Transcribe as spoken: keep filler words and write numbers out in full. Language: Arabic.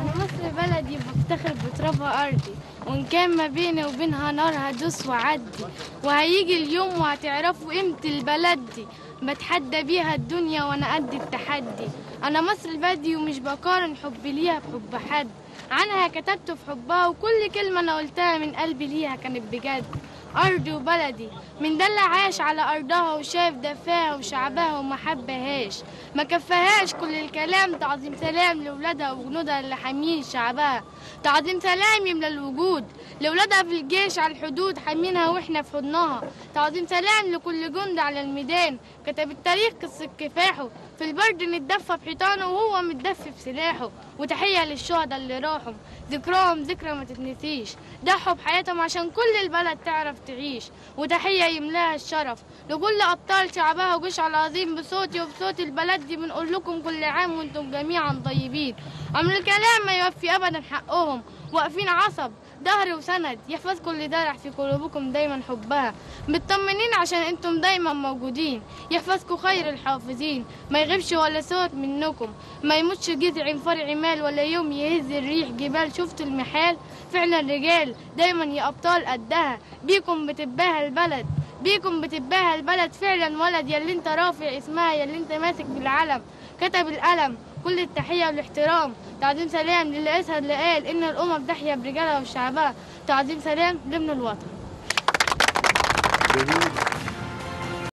أنا مصر بلدي بفتخر بترابها أرضي، وإن كان ما بيني وبينها نار هدوس وعدي، وهيجي اليوم وهتعرفوا قيمة البلد دي، بتحدى بيها الدنيا وأنا قد التحدي، أنا مصر بلدي ومش بقارن حبي ليها بحب حد، عنها كتبت في حبها وكل كلمة أنا قلتها من قلبي ليها كانت بجد. أرضي وبلدي من ده اللي عاش على أرضها وشاف دفاها وشعبها وما حبهاش، ما كفهاش كل الكلام، تعظيم سلام لولادها وجنودها اللي حامين شعبها، تعظيم سلام يملى الوجود لولادها في الجيش على الحدود حامينها واحنا في حضنها، تعظيم سلام لكل جند على الميدان كتب التاريخ قصة كفاحه، في البرد نتدفى بحيطانه وهو متدفى بسلاحه، وتحية للشهداء اللي راحوا ذكراهم ذكرى ما تتنسيش، ضحوا بحياتهم عشان كل البلد تعرف تعيش، وتحية يملاها الشرف لكل أبطال شعبها وجيشها العظيم، بصوتي وبصوت البلد دي بنقول لكم كل عام وانتم جميعا طيبين، أمر الكلام ما يوفي أبدا حقهم، واقفين عصب ظهر وسند يحفظ كل دارع في قلوبكم دايما حبها، مطمنين عشان انتم دايما موجودين، يحفظكم خير الحافظين، ما يغيبش ولا صوت منكم، ما يموتش جذع فرع مال ولا يوم يهز الريح جبال، شفتوا المحال فعلا رجال دايما يا ابطال قدها، بيكم بتباها البلد، بيكم بتباها البلد فعلا ولد، يا اللي انت رافع اسمها، يا اللي انت ماسك بالعلم كتب القلم، كل التحية والاحترام، تعظيم سلام للي أسهد اللي قال إن الأمم تحيا برجالها وشعبها، تعظيم سلام لابن الوطن.